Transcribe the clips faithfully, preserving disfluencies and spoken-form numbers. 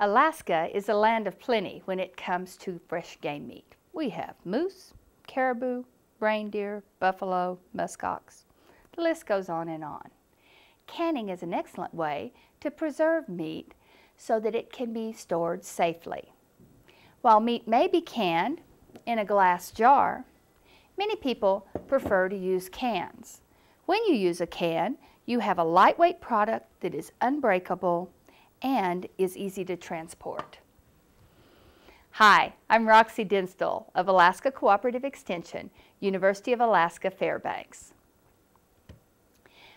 Alaska is a land of plenty when it comes to fresh game meat. We have moose, caribou, reindeer, buffalo, muskox. The list goes on and on. Canning is an excellent way to preserve meat so that it can be stored safely. While meat may be canned in a glass jar, many people prefer to use cans. When you use a can, you have a lightweight product that is unbreakable and is easy to transport. Hi, I'm Roxy Denstle of Alaska Cooperative Extension, University of Alaska Fairbanks.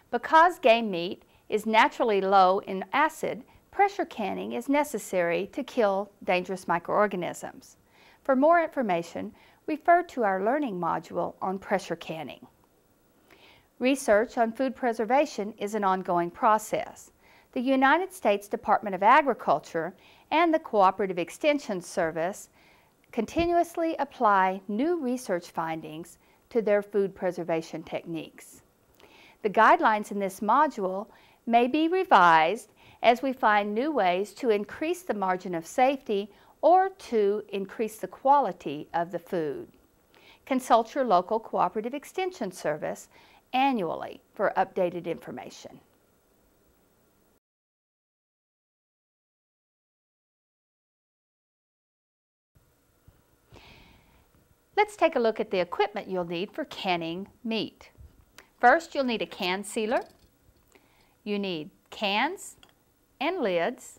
Because game meat is naturally low in acid, pressure canning is necessary to kill dangerous microorganisms. For more information, refer to our learning module on pressure canning. Research on food preservation is an ongoing process. The United States Department of Agriculture and the Cooperative Extension Service continuously apply new research findings to their food preservation techniques. The guidelines in this module may be revised as we find new ways to increase the margin of safety or to increase the quality of the food. Consult your local Cooperative Extension Service annually for updated information. Let's take a look at the equipment you'll need for canning meat. First, you'll need a can sealer. You need cans and lids.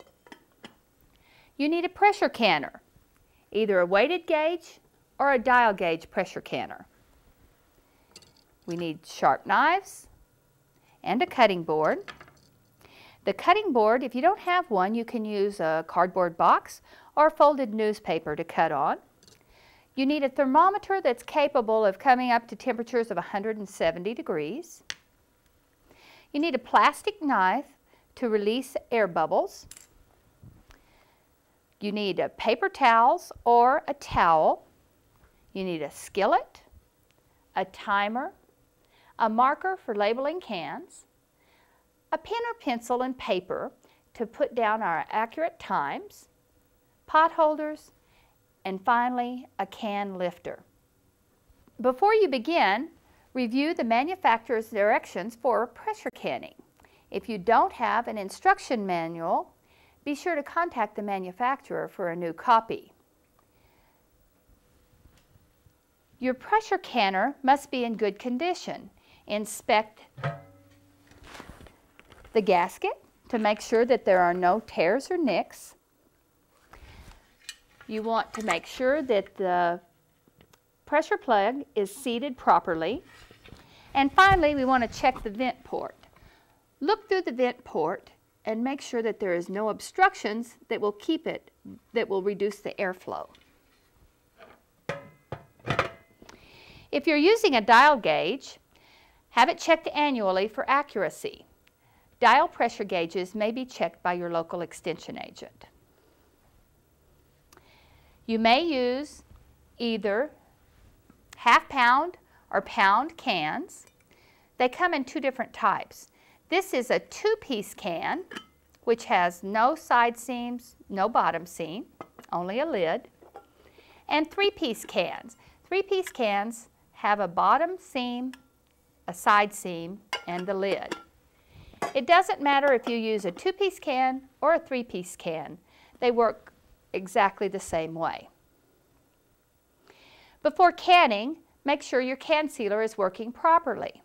You need a pressure canner, either a weighted gauge or a dial gauge pressure canner. We need sharp knives and a cutting board. The cutting board, if you don't have one, you can use a cardboard box or folded newspaper to cut on. You need a thermometer that's capable of coming up to temperatures of one hundred seventy degrees. You need a plastic knife to release air bubbles. You need a paper towels or a towel. You need a skillet, a timer, a marker for labeling cans, a pen or pencil and paper to put down our accurate times, pot holders, and finally, a can lifter. Before you begin, review the manufacturer's directions for pressure canning. If you don't have an instruction manual, be sure to contact the manufacturer for a new copy. Your pressure canner must be in good condition. Inspect the gasket to make sure that there are no tears or nicks. You want to make sure that the pressure plug is seated properly. And finally, we want to check the vent port. Look through the vent port and make sure that there is no obstructions that will keep it, that will reduce the airflow. If you're using a dial gauge, have it checked annually for accuracy. Dial pressure gauges may be checked by your local extension agent. You may use either half pound or pound cans. They come in two different types. This is a two-piece can, which has no side seams, no bottom seam, only a lid, and three-piece cans. Three-piece cans have a bottom seam, a side seam, and the lid. It doesn't matter if you use a two-piece can or a three-piece can. They work exactly the same way. Before canning, make sure your can sealer is working properly.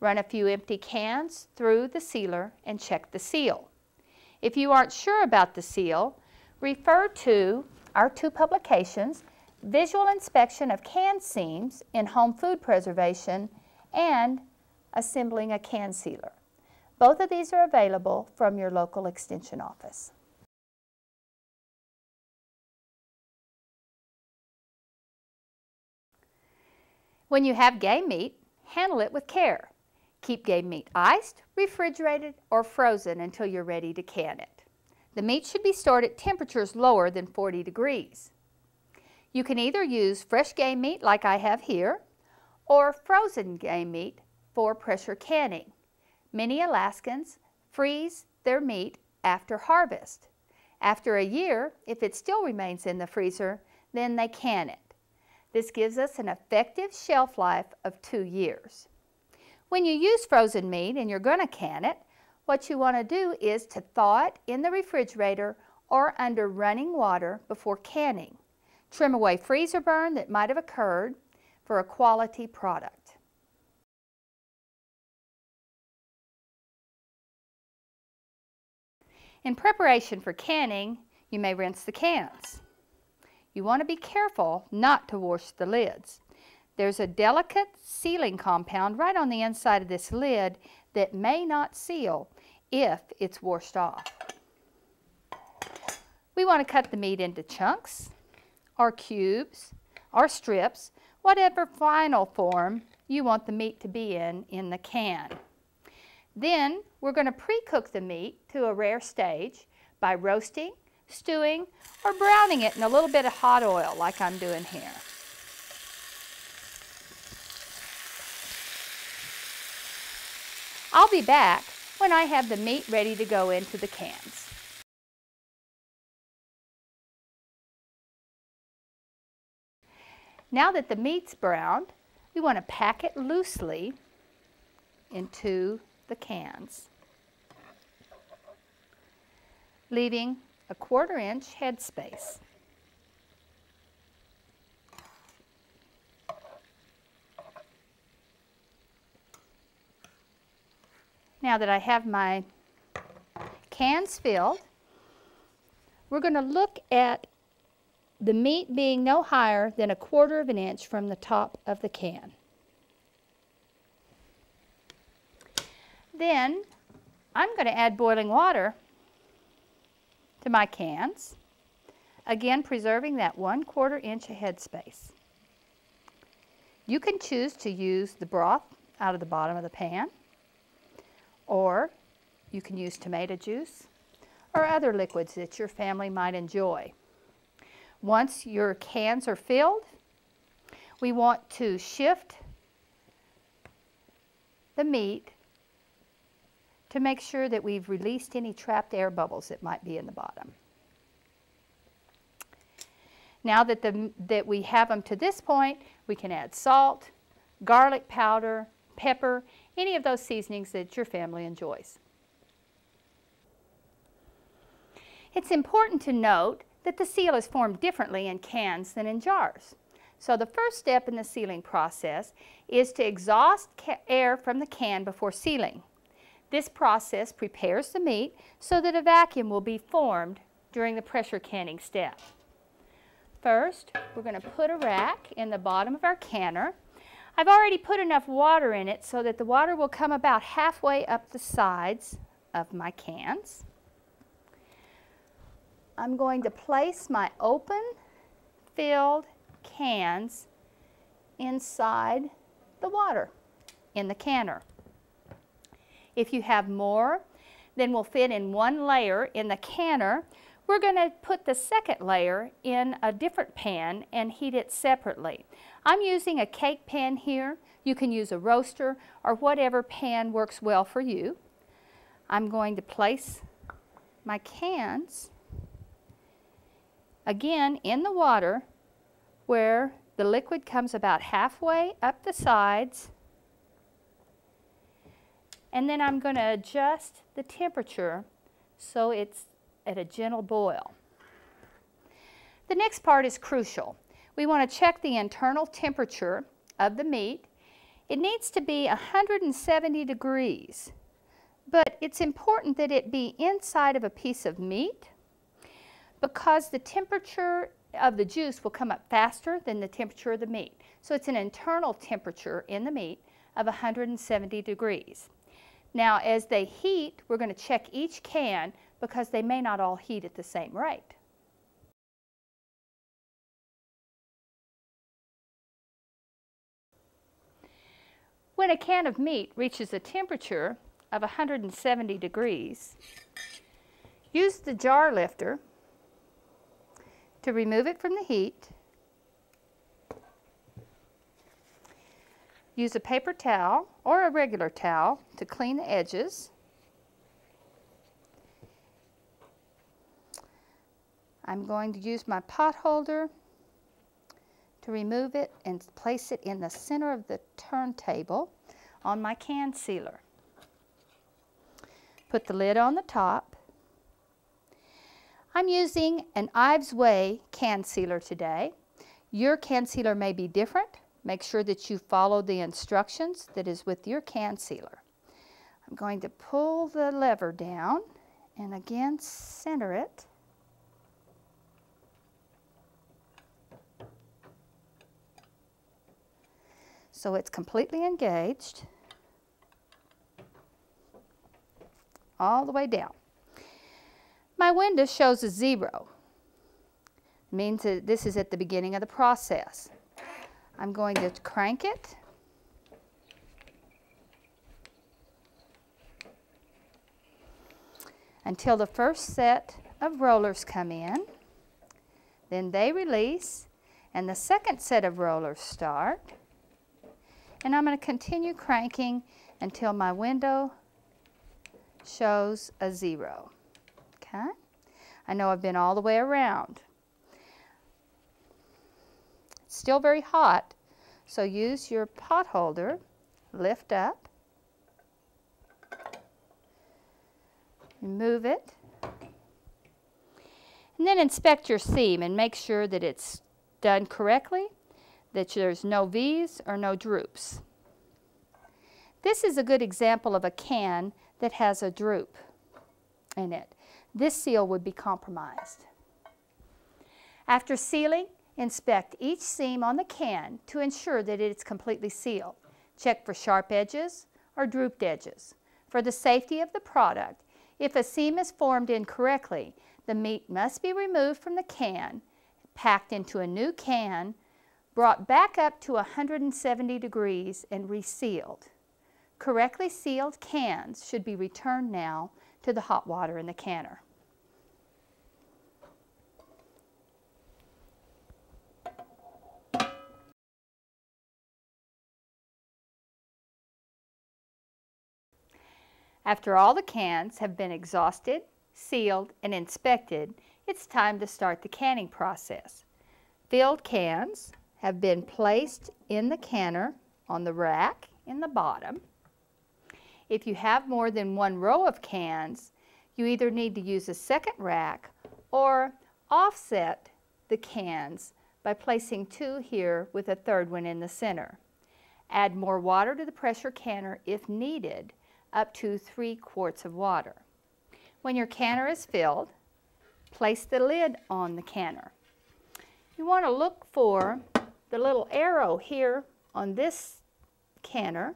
Run a few empty cans through the sealer and check the seal. If you aren't sure about the seal, refer to our two publications, Visual Inspection of Can Seams in Home Food Preservation and Assembling a Can Sealer. Both of these are available from your local extension office. When you have game meat, handle it with care. Keep game meat iced, refrigerated, or frozen until you're ready to can it. The meat should be stored at temperatures lower than forty degrees. You can either use fresh game meat like I have here, or frozen game meat for pressure canning. Many Alaskans freeze their meat after harvest, After a year, if it still remains in the freezer, then they can it. This gives us an effective shelf life of two years. When you use frozen meat and you're going to can it, what you want to do is to thaw it in the refrigerator or under running water before canning. Trim away freezer burn that might have occurred for a quality product. In preparation for canning, you may rinse the cans. You want to be careful not to wash the lids. There's a delicate sealing compound right on the inside of this lid that may not seal if it's washed off. We want to cut the meat into chunks or cubes or strips, whatever final form you want the meat to be in in the can. Then we're going to pre-cook the meat to a rare stage by roasting, stewing, or browning it in a little bit of hot oil like I'm doing here. I'll be back when I have the meat ready to go into the cans. Now that the meat's browned, we want to pack it loosely into the cans, leaving a quarter inch head space. Now that I have my cans filled, we're going to look at the meat being no higher than a quarter of an inch from the top of the can. Then I'm going to add boiling water to my cans, again preserving that one quarter inch of head space. You can choose to use the broth out of the bottom of the pan, or you can use tomato juice or other liquids that your family might enjoy. Once your cans are filled, we want to shift the meat to make sure that we've released any trapped air bubbles that might be in the bottom. Now that, the, that we have them to this point, we can add salt, garlic powder, pepper, any of those seasonings that your family enjoys. It's important to note that the seal is formed differently in cans than in jars. So the first step in the sealing process is to exhaust air from the can before sealing. This process prepares the meat so that a vacuum will be formed during the pressure canning step. First, we're going to put a rack in the bottom of our canner. I've already put enough water in it so that the water will come about halfway up the sides of my cans. I'm going to place my open, filled cans inside the water in the canner. If you have more than will fit in one layer in the canner, we're going to put the second layer in a different pan and heat it separately. I'm using a cake pan here. You can use a roaster or whatever pan works well for you. I'm going to place my cans again in the water where the liquid comes about halfway up the sides. And then I'm going to adjust the temperature so it's at a gentle boil. The next part is crucial. We want to check the internal temperature of the meat. It needs to be one hundred seventy degrees, but it's important that it be inside of a piece of meat because the temperature of the juice will come up faster than the temperature of the meat. So it's an internal temperature in the meat of one hundred seventy degrees. Now, as they heat, we're going to check each can because they may not all heat at the same rate. When a can of meat reaches a temperature of one hundred seventy degrees, use the jar lifter to remove it from the heat. Use a paper towel or a regular towel to clean the edges. I'm going to use my pot holder to remove it and place it in the center of the turntable on my can sealer. Put the lid on the top. I'm using an Ives Way can sealer today. Your can sealer may be different. Make sure that you follow the instructions that is with your can sealer. I'm going to pull the lever down and again center it. So it's completely engaged all the way down. My window shows a zero. It means that this is at the beginning of the process. I'm going to crank it. Until the first set of rollers come in. Then they release and the second set of rollers start. And I'm going to continue cranking until my window shows a zero. Okay? I know I've been all the way around. It's still very hot, so use your pot holder, lift up, remove it, and then inspect your seam and make sure that it's done correctly, that there's no V's or no droops. This is a good example of a can that has a droop in it. This seal would be compromised. After sealing, inspect each seam on the can to ensure that it's completely sealed. Check for sharp edges or drooped edges. For the safety of the product, if a seam is formed incorrectly, the meat must be removed from the can, packed into a new can, brought back up to one hundred seventy degrees and resealed. Correctly sealed cans should be returned now to the hot water in the canner. After all the cans have been exhausted, sealed, and inspected, it's time to start the canning process. Filled cans have been placed in the canner on the rack in the bottom. If you have more than one row of cans, you either need to use a second rack or offset the cans by placing two here with a third one in the center. Add more water to the pressure canner if needed, up to three quarts of water. When your canner is filled, place the lid on the canner. You want to look for the little arrow here on this canner,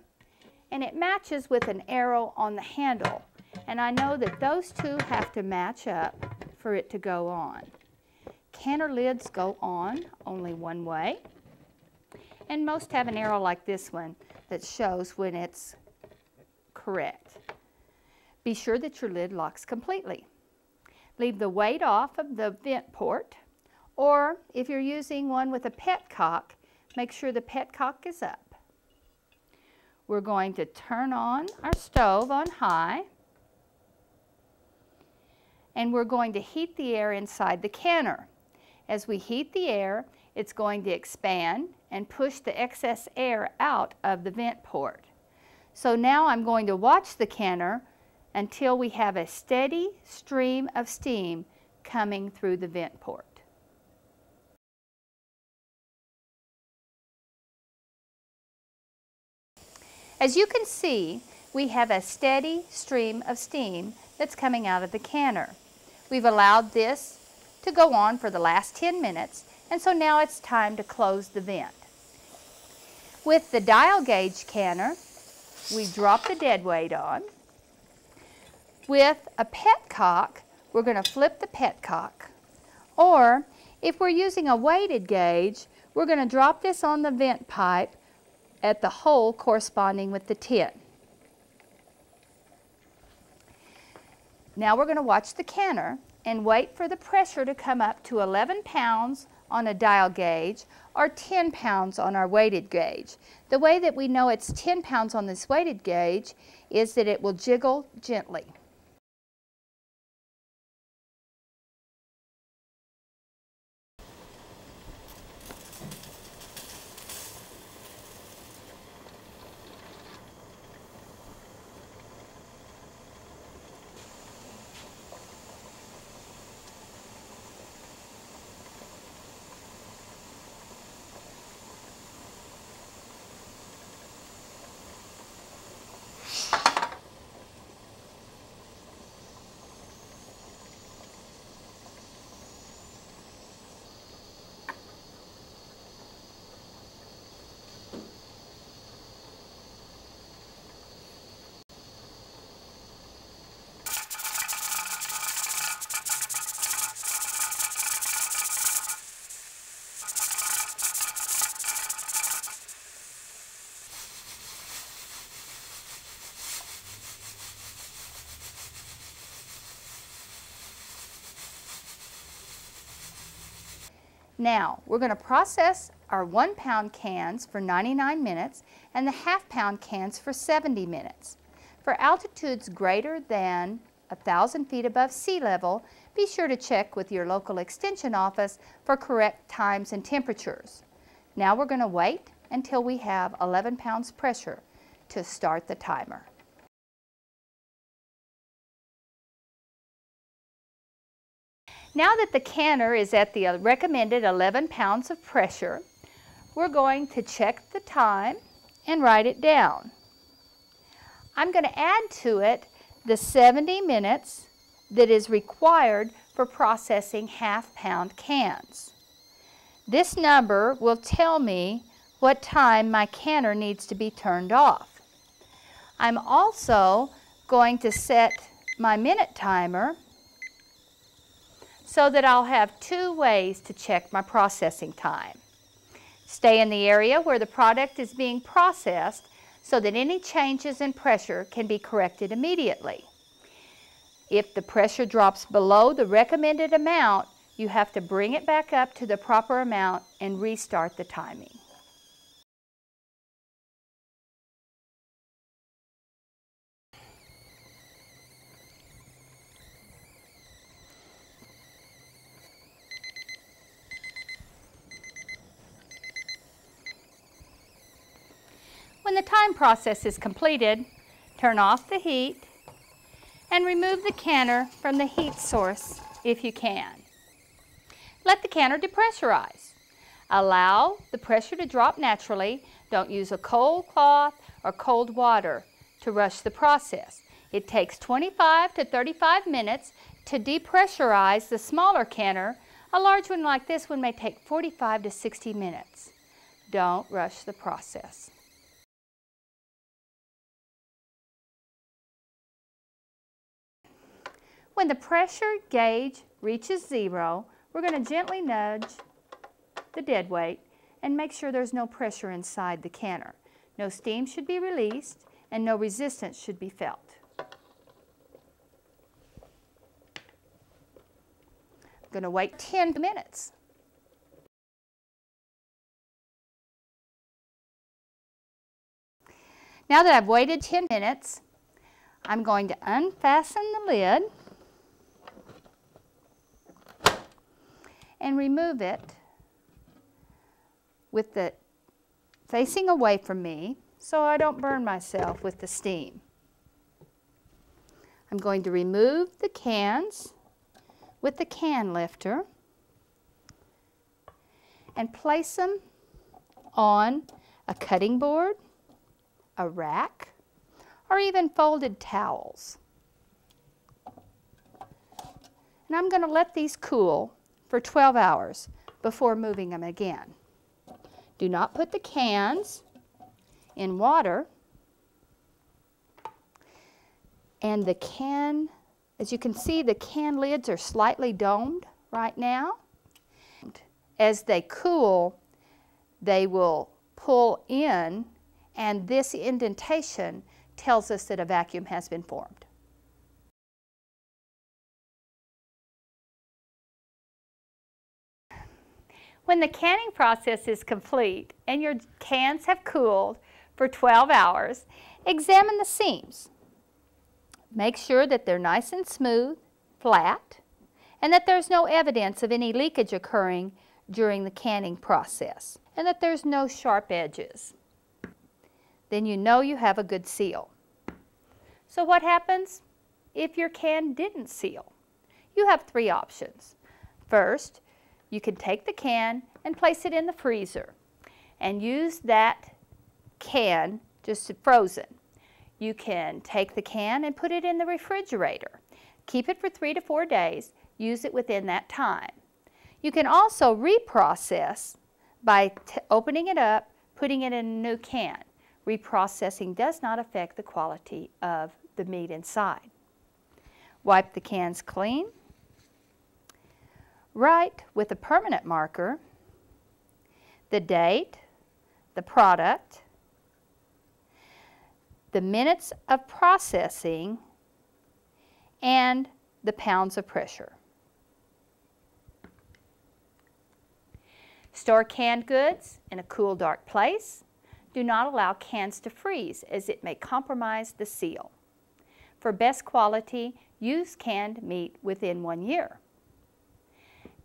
and it matches with an arrow on the handle. And I know that those two have to match up for it to go on. Canner lids go on only one way, and most have an arrow like this one that shows when it's correct. Be sure that your lid locks completely. Leave the weight off of the vent port, or if you're using one with a petcock, make sure the petcock is up. We're going to turn on our stove on high, and we're going to heat the air inside the canner. As we heat the air, it's going to expand and push the excess air out of the vent port. So now I'm going to watch the canner until we have a steady stream of steam coming through the vent port. As you can see, we have a steady stream of steam that's coming out of the canner. We've allowed this to go on for the last ten minutes, and so now it's time to close the vent. With the dial gauge canner, we drop the dead weight on. With a petcock, we're going to flip the petcock. Or if we're using a weighted gauge, we're going to drop this on the vent pipe at the hole corresponding with the tin. Now we're going to watch the canner and wait for the pressure to come up to eleven pounds on a dial gauge or ten pounds on our weighted gauge. The way that we know it's ten pounds on this weighted gauge is that it will jiggle gently. Now, we're going to process our one pound cans for ninety-nine minutes and the half pound cans for seventy minutes. For altitudes greater than one thousand feet above sea level, be sure to check with your local extension office for correct times and temperatures. Now we're going to wait until we have eleven pounds pressure to start the timer. Now that the canner is at the recommended eleven pounds of pressure, we're going to check the time and write it down. I'm going to add to it the seventy minutes that is required for processing half-pound cans. This number will tell me what time my canner needs to be turned off. I'm also going to set my minute timer so that I'll have two ways to check my processing time. Stay in the area where the product is being processed so that any changes in pressure can be corrected immediately. If the pressure drops below the recommended amount, you have to bring it back up to the proper amount and restart the timing. When the time process is completed, turn off the heat and remove the canner from the heat source if you can. Let the canner depressurize. Allow the pressure to drop naturally. Don't use a cold cloth or cold water to rush the process. It takes twenty-five to thirty-five minutes to depressurize the smaller canner. A large one like this one may take forty-five to sixty minutes. Don't rush the process. When the pressure gauge reaches zero, we're going to gently nudge the dead weight and make sure there's no pressure inside the canner. No steam should be released and no resistance should be felt. I'm going to wait ten minutes. Now that I've waited ten minutes, I'm going to unfasten the lid and remove it with the facing away from me so I don't burn myself with the steam. I'm going to remove the cans with the can lifter and place them on a cutting board, a rack, or even folded towels. And I'm going to let these cool for twelve hours before moving them again. Do not put the cans in water, and the can, as you can see, the can lids are slightly domed right now. As they cool, they will pull in, and this indentation tells us that a vacuum has been formed. When the canning process is complete and your cans have cooled for twelve hours, examine the seams. Make sure that they're nice and smooth, flat, and that there's no evidence of any leakage occurring during the canning process, and that there's no sharp edges. Then you know you have a good seal. So what happens if your can didn't seal? You have three options. First, you can take the can and place it in the freezer and use that can just frozen. You can take the can and put it in the refrigerator. Keep it for three to four days. Use it within that time. You can also reprocess by t opening it up, putting it in a new can. Reprocessing does not affect the quality of the meat inside. Wipe the cans clean. Write with a permanent marker the date, the product, the minutes of processing, and the pounds of pressure. Store canned goods in a cool, dark place. Do not allow cans to freeze, as it may compromise the seal. For best quality, use canned meat within one year.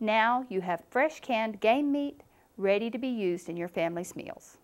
Now you have fresh canned game meat ready to be used in your family's meals.